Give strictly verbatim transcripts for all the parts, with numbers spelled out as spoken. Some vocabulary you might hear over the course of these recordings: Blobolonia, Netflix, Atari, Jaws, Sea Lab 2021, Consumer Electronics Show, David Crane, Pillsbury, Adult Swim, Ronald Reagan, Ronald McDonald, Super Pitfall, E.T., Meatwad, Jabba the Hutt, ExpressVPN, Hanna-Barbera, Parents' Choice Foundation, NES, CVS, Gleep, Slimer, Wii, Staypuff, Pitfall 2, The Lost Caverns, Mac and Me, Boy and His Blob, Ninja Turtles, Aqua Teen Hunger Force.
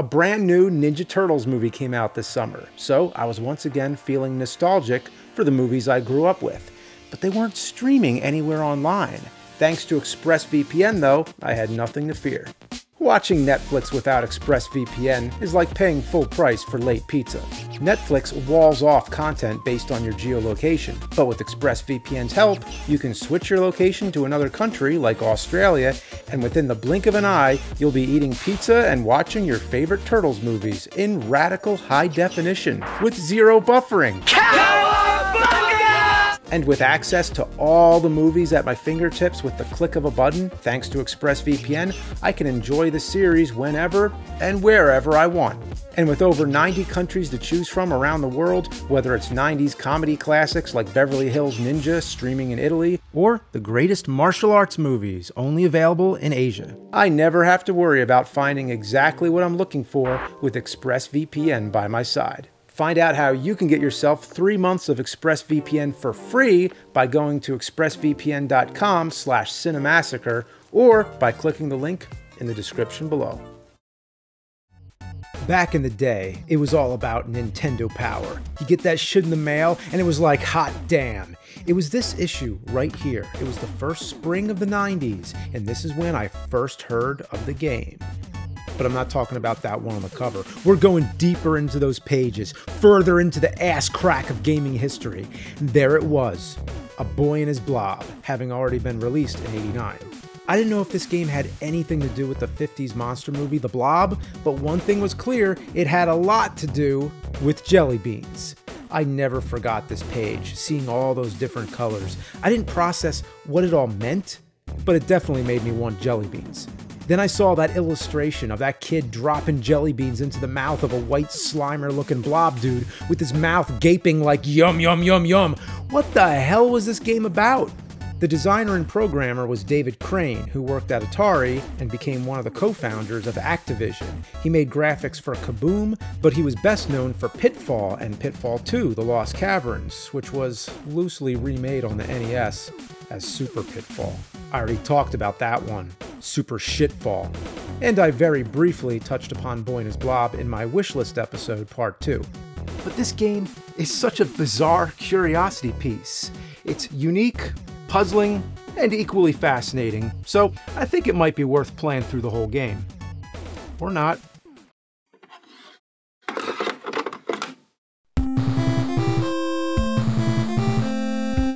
A brand new Ninja Turtles movie came out this summer, so I was once again feeling nostalgic for the movies I grew up with, but they weren't streaming anywhere online. Thanks to ExpressVPN though, I had nothing to fear. Watching Netflix without ExpressVPN is like paying full price for late pizza. Netflix walls off content based on your geolocation, but with ExpressVPN's help, you can switch your location to another country like Australia, and within the blink of an eye, you'll be eating pizza and watching your favorite Turtles movies in radical high definition with zero buffering. And with access to all the movies at my fingertips with the click of a button, thanks to ExpressVPN, I can enjoy the series whenever and wherever I want. And with over ninety countries to choose from around the world, whether it's nineties comedy classics like Beverly Hills Ninja streaming in Italy, or the greatest martial arts movies only available in Asia, I never have to worry about finding exactly what I'm looking for with ExpressVPN by my side. Find out how you can get yourself three months of ExpressVPN for free by going to expressvpn.com slash cinemassacre or by clicking the link in the description below. Back in the day, it was all about Nintendo Power. You get that shit in the mail, and it was like, hot damn. It was this issue right here. It was the first spring of the nineties, and this is when I first heard of the game. But I'm not talking about that one on the cover. We're going deeper into those pages, further into the ass crack of gaming history. And there it was, A Boy and His Blob, having already been released in eighty-nine. I didn't know if this game had anything to do with the fifties monster movie, The Blob, but one thing was clear, it had a lot to do with jelly beans. I never forgot this page, seeing all those different colors. I didn't process what it all meant, but it definitely made me want jelly beans. Then I saw that illustration of that kid dropping jelly beans into the mouth of a white Slimer-looking blob dude with his mouth gaping like yum, yum, yum, yum. What the hell was this game about? The designer and programmer was David Crane, who worked at Atari and became one of the co-founders of Activision. He made graphics for Kaboom, but he was best known for Pitfall and Pitfall two, The Lost Caverns, which was loosely remade on the N E S as Super Pitfall. I already talked about that one. Super Shitfall. And I very briefly touched upon Boy and His Blob in my wishlist episode, part two. But this game is such a bizarre curiosity piece. It's unique, puzzling, and equally fascinating, so I think it might be worth playing through the whole game. Or not.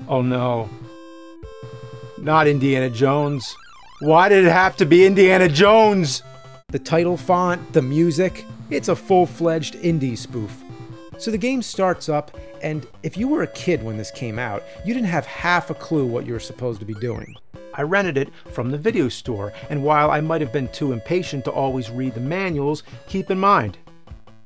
Oh no. Not Indiana Jones. Why did it have to be Indiana Jones? The title font, the music, it's a full-fledged indie spoof. So the game starts up, and if you were a kid when this came out, you didn't have half a clue what you were supposed to be doing. I rented it from the video store, and while I might have been too impatient to always read the manuals, keep in mind,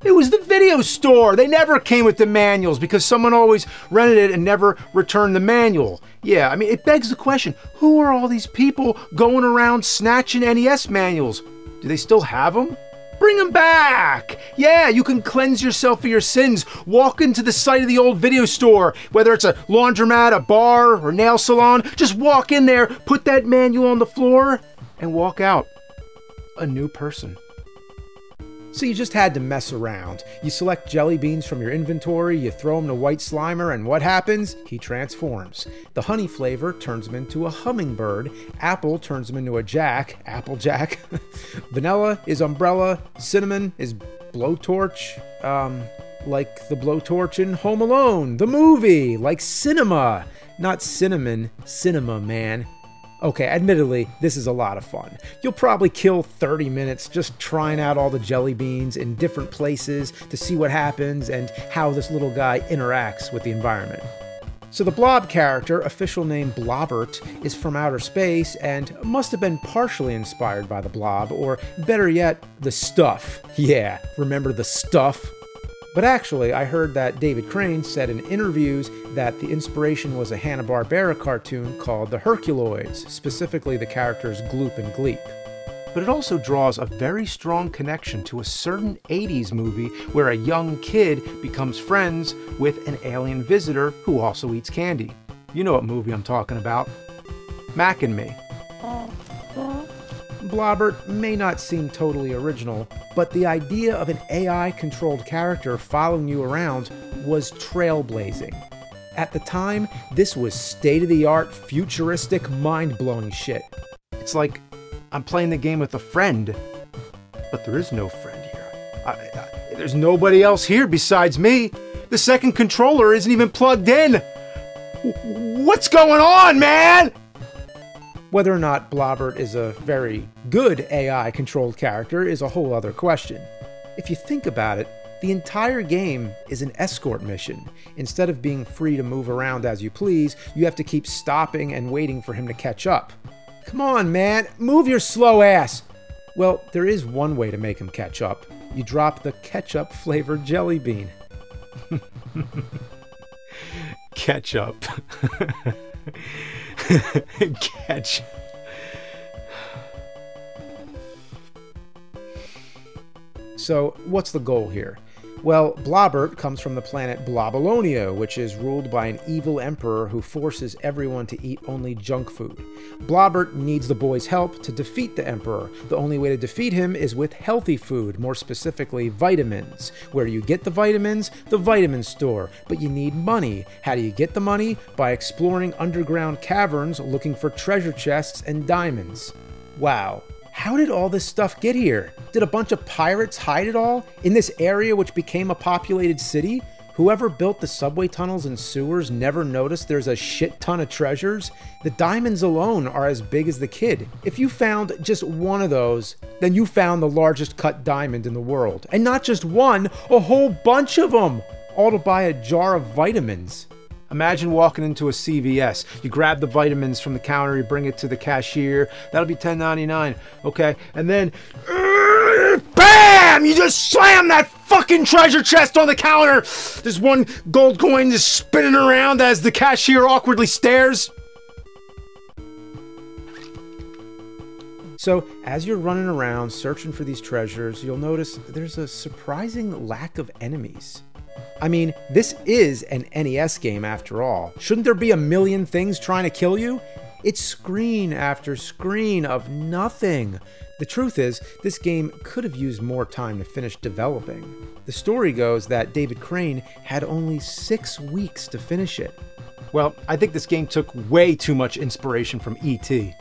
it was the video store! They never came with the manuals because someone always rented it and never returned the manual. Yeah, I mean, it begs the question, who are all these people going around snatching N E S manuals? Do they still have them? Bring them back! Yeah, you can cleanse yourself of your sins. Walk into the site of the old video store, whether it's a laundromat, a bar, or nail salon. Just walk in there, put that manual on the floor, and walk out a new person. So you just had to mess around. You select jelly beans from your inventory, you throw them to White Slimer, and what happens? He transforms. The honey flavor turns him into a hummingbird, apple turns him into a jack, applejack, vanilla is umbrella, cinnamon is blowtorch, um, like the blowtorch in Home Alone, the movie, like cinema. Not cinnamon, cinema, man. Okay, admittedly, this is a lot of fun. You'll probably kill thirty minutes just trying out all the jelly beans in different places to see what happens and how this little guy interacts with the environment. So the Blob character, official name Blobbert, is from outer space and must have been partially inspired by the Blob, or better yet, the stuff. Yeah, remember the stuff? But actually, I heard that David Crane said in interviews that the inspiration was a Hanna-Barbera cartoon called The Herculoids, specifically the characters Gloop and Gleep. But it also draws a very strong connection to a certain eighties movie where a young kid becomes friends with an alien visitor who also eats candy. You know what movie I'm talking about. Mac and Me. Blobbert may not seem totally original, but the idea of an A I-controlled character following you around was trailblazing. At the time, this was state-of-the-art, futuristic, mind-blowing shit. It's like I'm playing the game with a friend, but there is no friend here. I, I, there's nobody else here besides me. The second controller isn't even plugged in. W- what's going on, man? Whether or not Blobbert is a very good A I-controlled character is a whole other question. If you think about it, the entire game is an escort mission. Instead of being free to move around as you please, you have to keep stopping and waiting for him to catch up. Come on, man, move your slow ass! Well, there is one way to make him catch up. You drop the ketchup-flavored jelly bean. Ketchup. Catch. So, what's the goal here? Well, Blobbert comes from the planet Blobolonia, which is ruled by an evil emperor who forces everyone to eat only junk food. Blobbert needs the boy's help to defeat the emperor. The only way to defeat him is with healthy food, more specifically vitamins. Where do you get the vitamins? The vitamin store. But you need money. How do you get the money? By exploring underground caverns, looking for treasure chests and diamonds. Wow. How did all this stuff get here? Did a bunch of pirates hide it all? In this area which became a populated city? Whoever built the subway tunnels and sewers never noticed there's a shit ton of treasures? The diamonds alone are as big as the kid. If you found just one of those, then you found the largest cut diamond in the world. And not just one, a whole bunch of them! All to buy a jar of vitamins. Imagine walking into a C V S. You grab the vitamins from the counter, you bring it to the cashier. That'll be ten ninety-nine, okay? And then, uh, bam! You just slam that fucking treasure chest on the counter! There's one gold coin just spinning around as the cashier awkwardly stares. So, as you're running around searching for these treasures, you'll notice there's a surprising lack of enemies. I mean, this is an N E S game after all. Shouldn't there be a million things trying to kill you? It's screen after screen of nothing. The truth is, this game could have used more time to finish developing. The story goes that David Crane had only six weeks to finish it. Well, I think this game took way too much inspiration from E T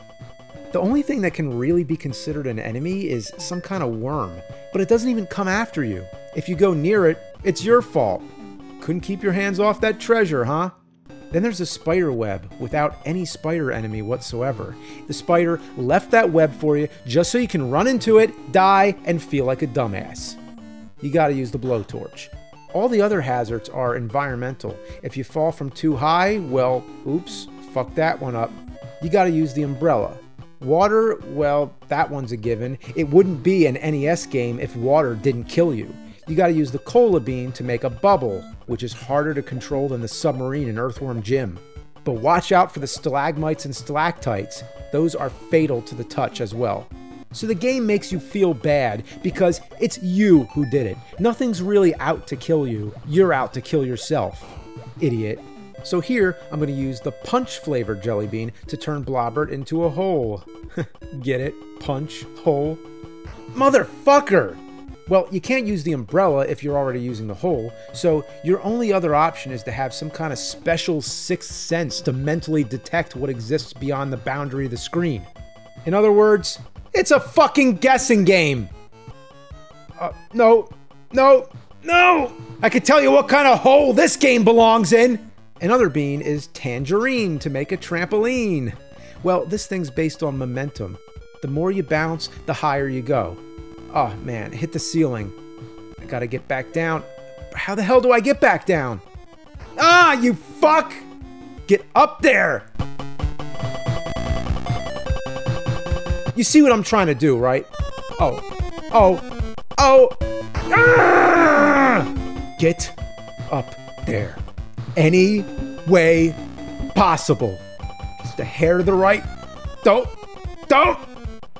The only thing that can really be considered an enemy is some kind of worm, but it doesn't even come after you. If you go near it, it's your fault. Couldn't keep your hands off that treasure, huh? Then there's a spider web without any spider enemy whatsoever. The spider left that web for you just so you can run into it, die, and feel like a dumbass. You gotta use the blowtorch. All the other hazards are environmental. If you fall from too high, well, oops, fuck that one up. You gotta use the umbrella. Water, well, that one's a given. It wouldn't be an N E S game if water didn't kill you. You gotta use the cola bean to make a bubble, which is harder to control than the submarine in Earthworm Jim. But watch out for the stalagmites and stalactites. Those are fatal to the touch as well. So the game makes you feel bad because it's you who did it. Nothing's really out to kill you. You're out to kill yourself, idiot. So here, I'm gonna use the punch-flavored jelly bean to turn Blobbert into a hole. Get it? Punch, hole. Motherfucker! Well, you can't use the umbrella if you're already using the hole, so your only other option is to have some kind of special sixth sense to mentally detect what exists beyond the boundary of the screen. In other words, it's a fucking guessing game! Uh, no, no, no! I can tell you what kind of hole this game belongs in! Another bean is tangerine to make a trampoline. Well, this thing's based on momentum. The more you bounce, the higher you go. Oh man, hit the ceiling. I gotta get back down. How the hell do I get back down? Ah, you fuck! Get up there! You see what I'm trying to do, right? Oh. Oh. Oh. Ah! Get up there. Any way possible. Just a hair to the right. Don't. Don't.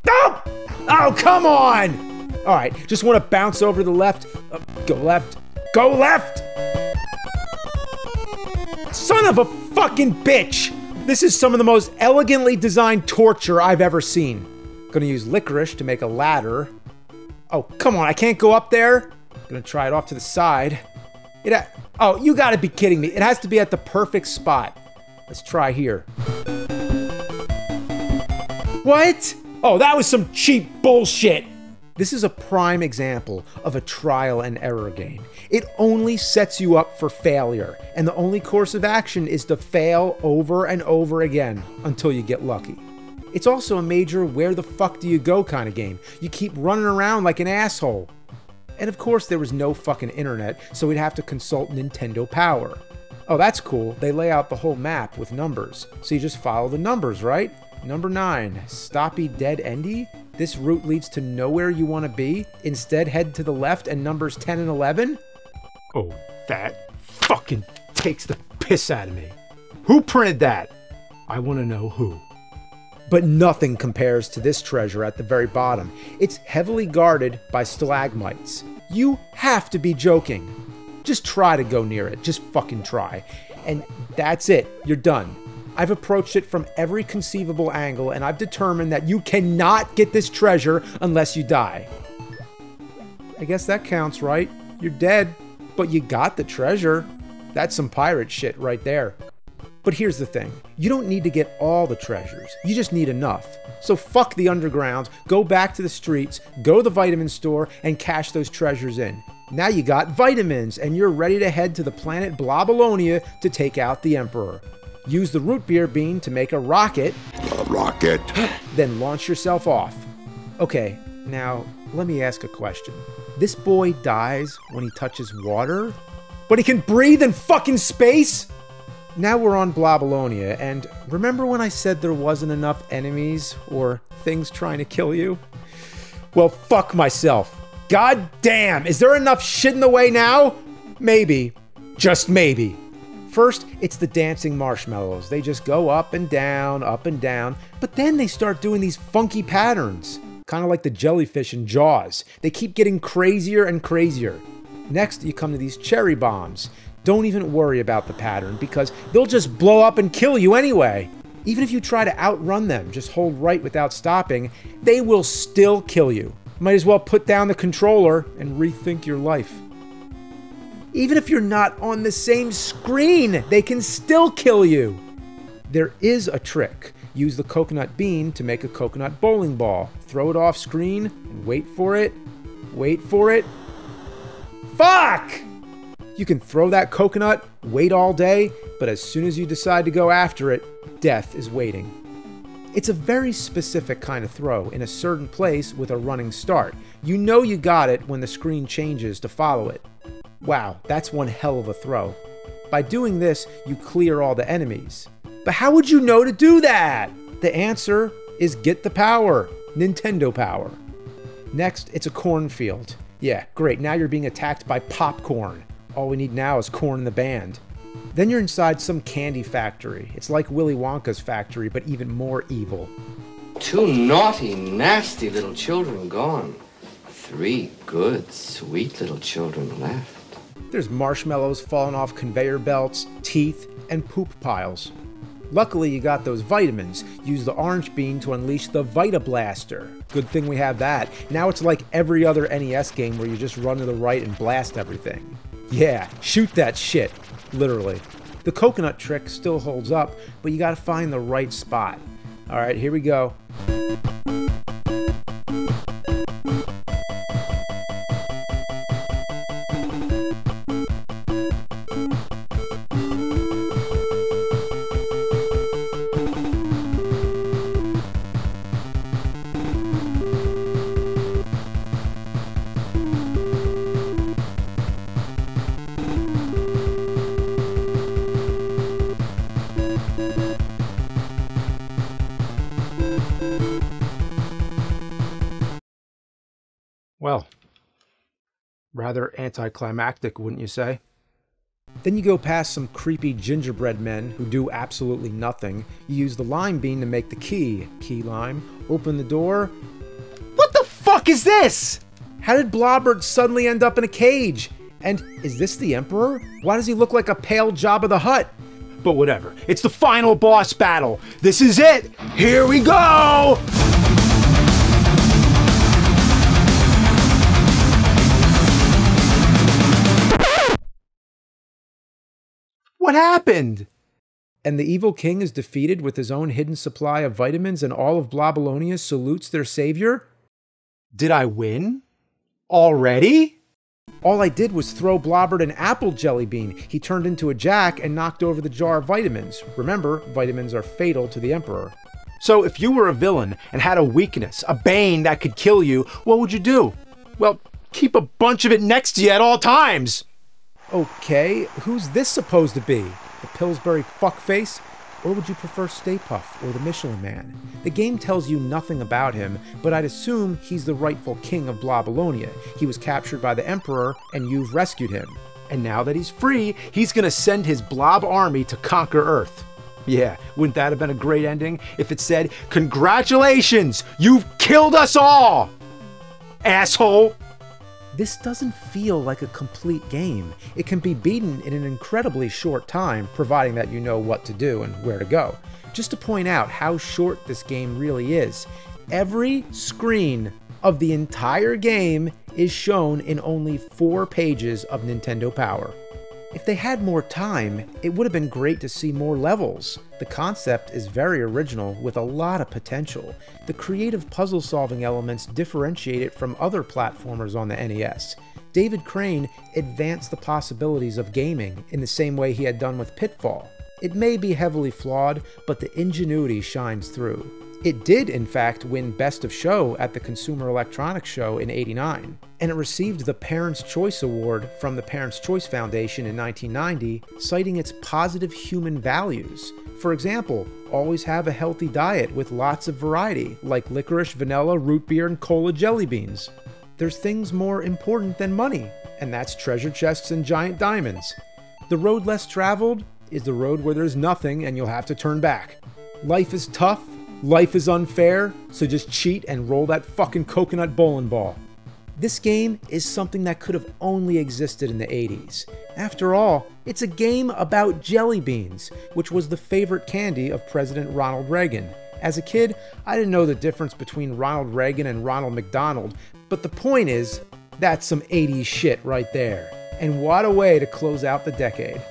Don't! Oh, come on! All right, just want to bounce over to the left. Uh, go left. Go left! Son of a fucking bitch! This is some of the most elegantly designed torture I've ever seen. Gonna use licorice to make a ladder. Oh, come on, I can't go up there? Gonna try it off to the side. It ha- oh, you gotta be kidding me. It has to be at the perfect spot. Let's try here. What? Oh, that was some cheap bullshit. This is a prime example of a trial and error game. It only sets you up for failure, and the only course of action is to fail over and over again until you get lucky. It's also a major where the fuck do you go kind of game. You keep running around like an asshole. And of course there was no fucking internet, so we'd have to consult Nintendo Power. Oh, that's cool. They lay out the whole map with numbers. So you just follow the numbers, right? Number nine, Stoppy Dead Endy. This route leads to nowhere you want to be. Instead, head to the left and numbers ten and eleven. Oh, that fucking takes the piss out of me. Who printed that? I want to know who. But nothing compares to this treasure at the very bottom. It's heavily guarded by stalagmites. You have to be joking. Just try to go near it. Just fucking try. And that's it. You're done. I've approached it from every conceivable angle, and I've determined that you cannot get this treasure unless you die. I guess that counts, right? You're dead, but you got the treasure. That's some pirate shit right there. But here's the thing. You don't need to get all the treasures. You just need enough. So fuck the underground, go back to the streets, go to the vitamin store, and cash those treasures in. Now you got vitamins, and you're ready to head to the planet Blobolonia to take out the Emperor. Use the root beer bean to make a rocket. A rocket. Then launch yourself off. Okay, now let me ask a question. This boy dies when he touches water, but he can breathe in fucking space? Now we're on Blobolonia, and remember when I said there wasn't enough enemies or things trying to kill you? Well, fuck myself. God damn, is there enough shit in the way now? Maybe, just maybe. First, it's the dancing marshmallows. They just go up and down, up and down, but then they start doing these funky patterns, kind of like the jellyfish in Jaws. They keep getting crazier and crazier. Next, you come to these cherry bombs. Don't even worry about the pattern because they'll just blow up and kill you anyway. Even if you try to outrun them, just hold right without stopping, they will still kill you. Might as well put down the controller and rethink your life. Even if you're not on the same screen, they can still kill you. There is a trick. Use the coconut bean to make a coconut bowling ball. Throw it off screen and wait for it. Wait for it. Fuck! You can throw that coconut, wait all day, but as soon as you decide to go after it, death is waiting. It's a very specific kind of throw in a certain place with a running start. You know you got it when the screen changes to follow it. Wow, that's one hell of a throw. By doing this, you clear all the enemies. But how would you know to do that? The answer is get the power, Nintendo Power. Next, it's a cornfield. Yeah, great, now you're being attacked by popcorn. All we need now is corn in the band. Then you're inside some candy factory. It's like Willy Wonka's factory, but even more evil. Two naughty, nasty little children gone. Three good, sweet little children left. There's marshmallows falling off conveyor belts, teeth, and poop piles. Luckily, you got those vitamins. Use the orange bean to unleash the Vita Blaster. Good thing we have that. Now it's like every other N E S game where you just run to the right and blast everything. Yeah, shoot that shit, literally. The coconut trick still holds up, but you gotta find the right spot. All right, here we go. Well, rather anticlimactic, wouldn't you say? Then you go past some creepy gingerbread men who do absolutely nothing. You use the lime bean to make the key. Key lime. Open the door. What the fuck is this? How did Blobbert suddenly end up in a cage? And is this the Emperor? Why does he look like a pale Jabba the Hutt? But whatever. It's the final boss battle. This is it. Here we go! What happened? And the evil king is defeated with his own hidden supply of vitamins, and all of Blobolonia salutes their savior? Did I win? Already? All I did was throw Blobbert an apple jelly bean. He turned into a jack and knocked over the jar of vitamins. Remember, vitamins are fatal to the emperor. So if you were a villain and had a weakness, a bane that could kill you, what would you do? Well, keep a bunch of it next to you at all times. Okay, who's this supposed to be? The Pillsbury fuckface? Or would you prefer Staypuff or the Michelin Man? The game tells you nothing about him, but I'd assume he's the rightful king of Blobolonia. He was captured by the emperor, and you've rescued him. And now that he's free, he's gonna send his blob army to conquer Earth. Yeah, wouldn't that have been a great ending if it said, "Congratulations, you've killed us all, asshole!" This doesn't feel like a complete game. It can be beaten in an incredibly short time, providing that you know what to do and where to go. Just to point out how short this game really is, every screen of the entire game is shown in only four pages of Nintendo Power. If they had more time, it would have been great to see more levels. The concept is very original with a lot of potential. The creative puzzle-solving elements differentiate it from other platformers on the N E S. David Crane advanced the possibilities of gaming in the same way he had done with Pitfall. It may be heavily flawed, but the ingenuity shines through. It did, in fact, win Best of Show at the Consumer Electronics Show in eighty-nine, and it received the Parents' Choice Award from the Parents' Choice Foundation in nineteen ninety, citing its positive human values. For example, always have a healthy diet with lots of variety, like licorice, vanilla, root beer, and cola jelly beans. There's things more important than money, and that's treasure chests and giant diamonds. The road less traveled is the road where there's nothing and you'll have to turn back. Life is tough. Life is unfair, so just cheat and roll that fucking coconut bowling ball. This game is something that could have only existed in the eighties. After all, it's a game about jelly beans, which was the favorite candy of President Ronald Reagan. As a kid, I didn't know the difference between Ronald Reagan and Ronald McDonald, but the point is, that's some eighties shit right there. And what a way to close out the decade.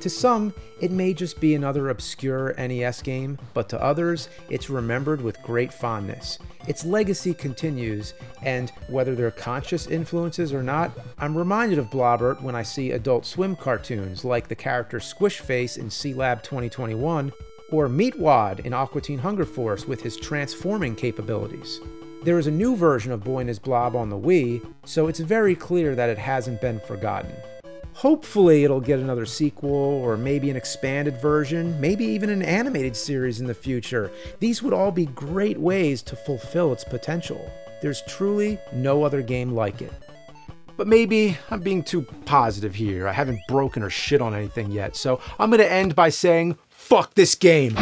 To some, it may just be another obscure N E S game, but to others, it's remembered with great fondness. Its legacy continues, and whether they're conscious influences or not, I'm reminded of Blobbert when I see Adult Swim cartoons like the character Squishface in Sea Lab twenty twenty-one, or Meatwad in Aqua Teen Hunger Force with his transforming capabilities. There is a new version of Boy and His Blob on the Wii, so it's very clear that it hasn't been forgotten. Hopefully it'll get another sequel, or maybe an expanded version, maybe even an animated series in the future. These would all be great ways to fulfill its potential. There's truly no other game like it. But maybe I'm being too positive here. I haven't broken or shit on anything yet, so I'm gonna end by saying, fuck this game.